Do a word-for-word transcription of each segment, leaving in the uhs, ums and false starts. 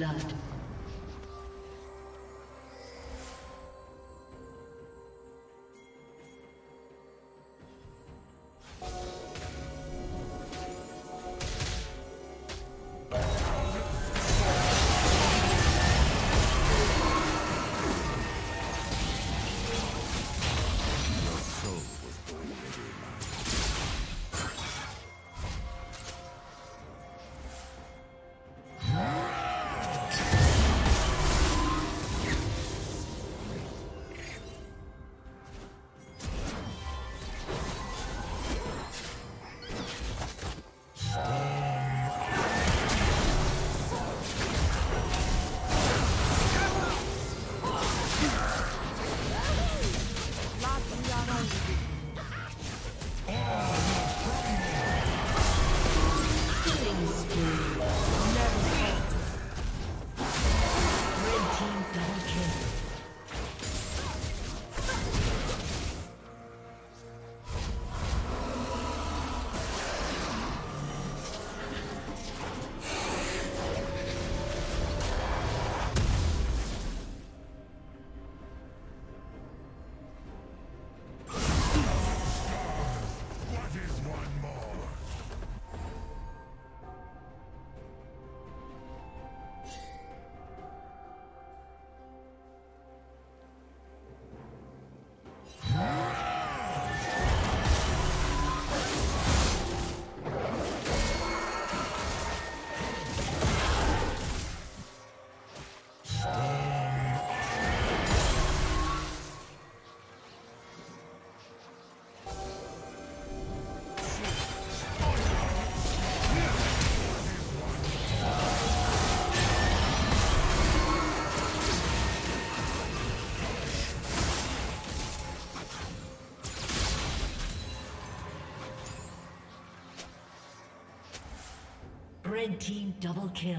blood. Red team double kill.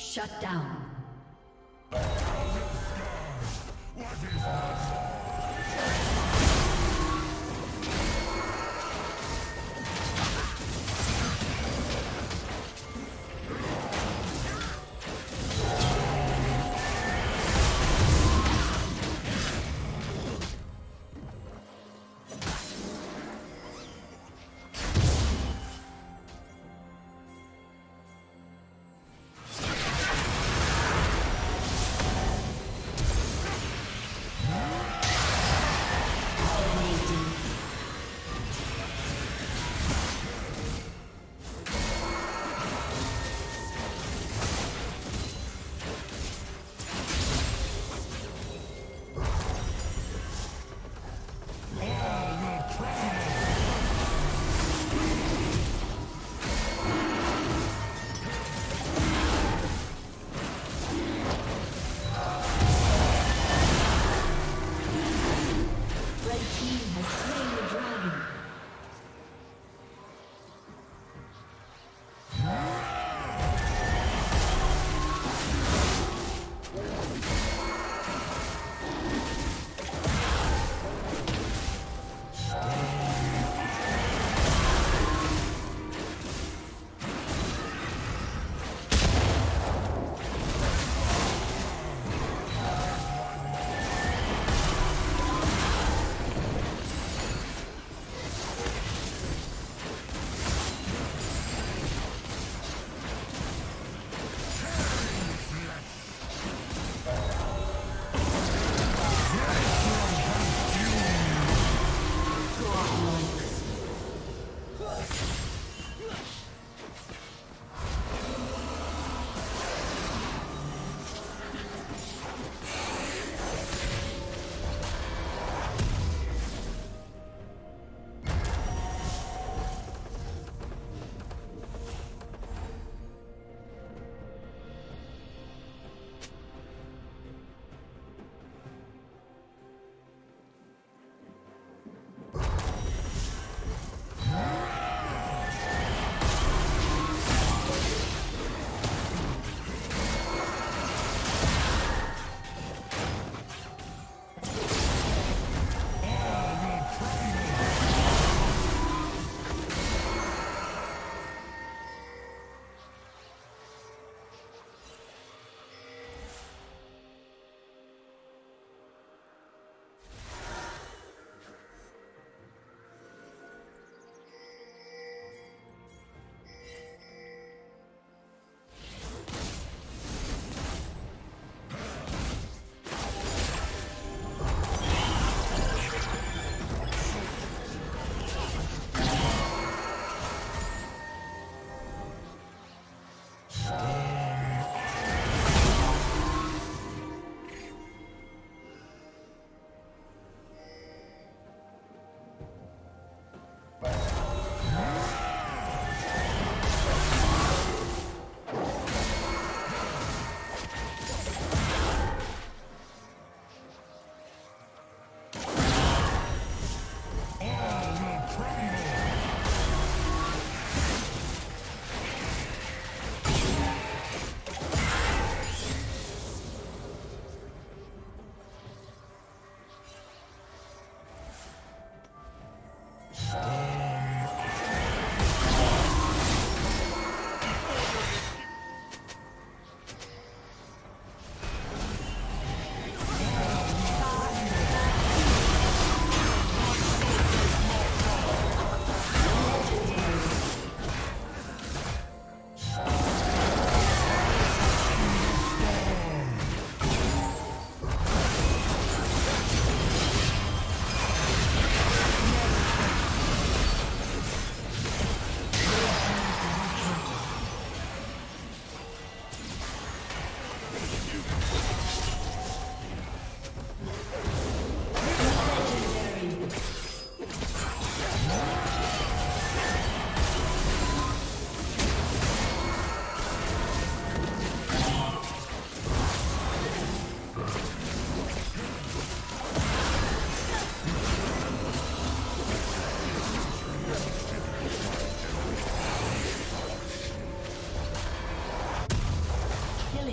Shut down.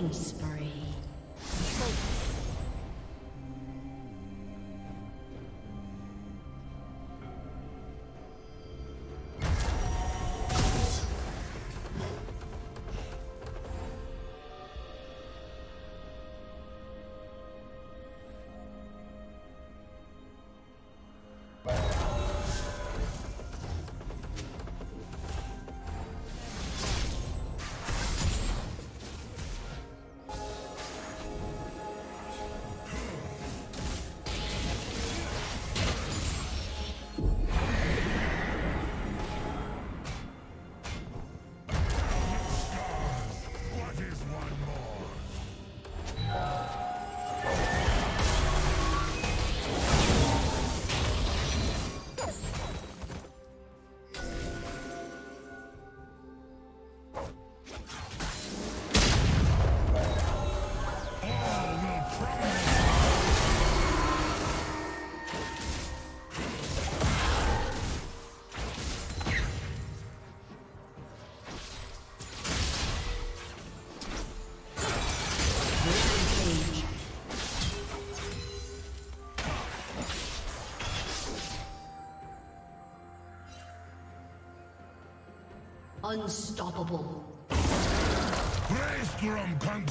Killing spree. Unstoppable. Graystrom consumed.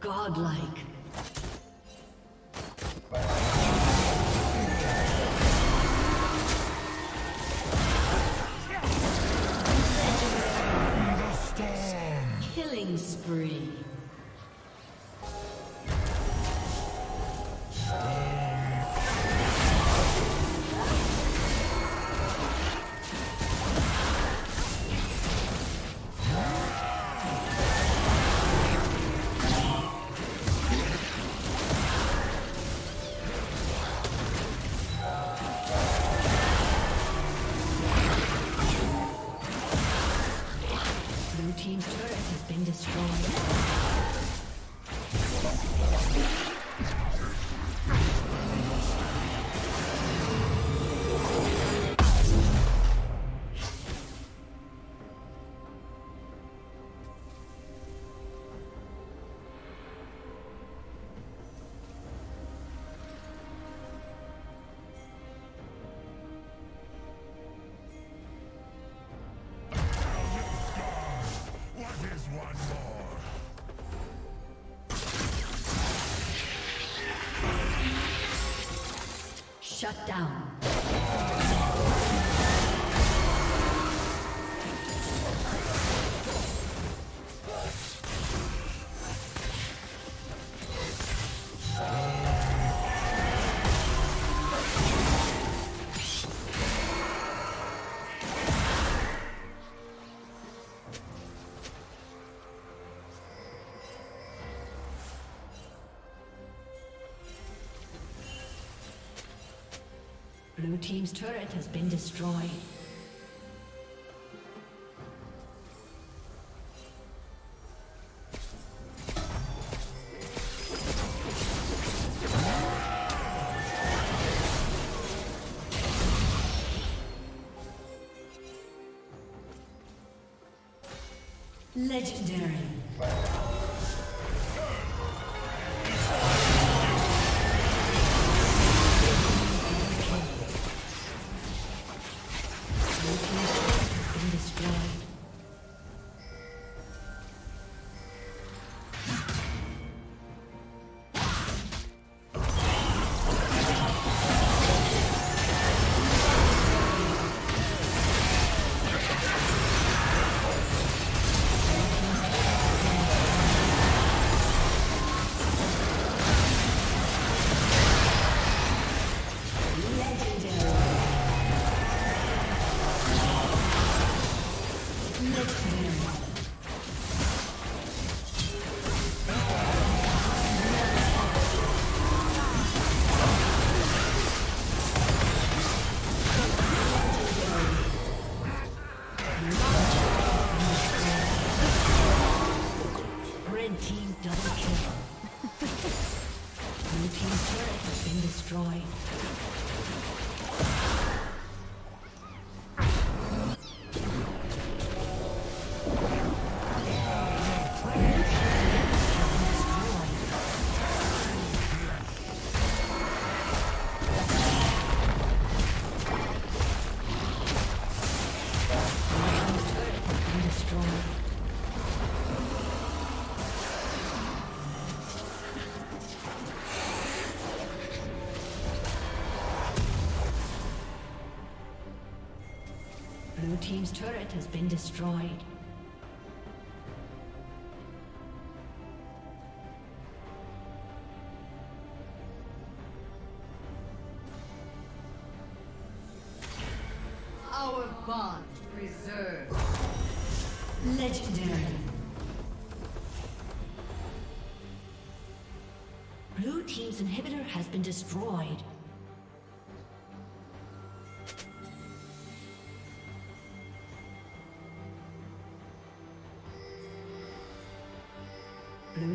Godlike. The storm. Killing spree. Shut down. Blue team's turret has been destroyed. Legendary. Blue team's turret has been destroyed. Our bond preserved. Legendary. Blue team's inhibitor has been destroyed. Blue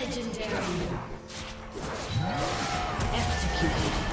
Legendary. Executed.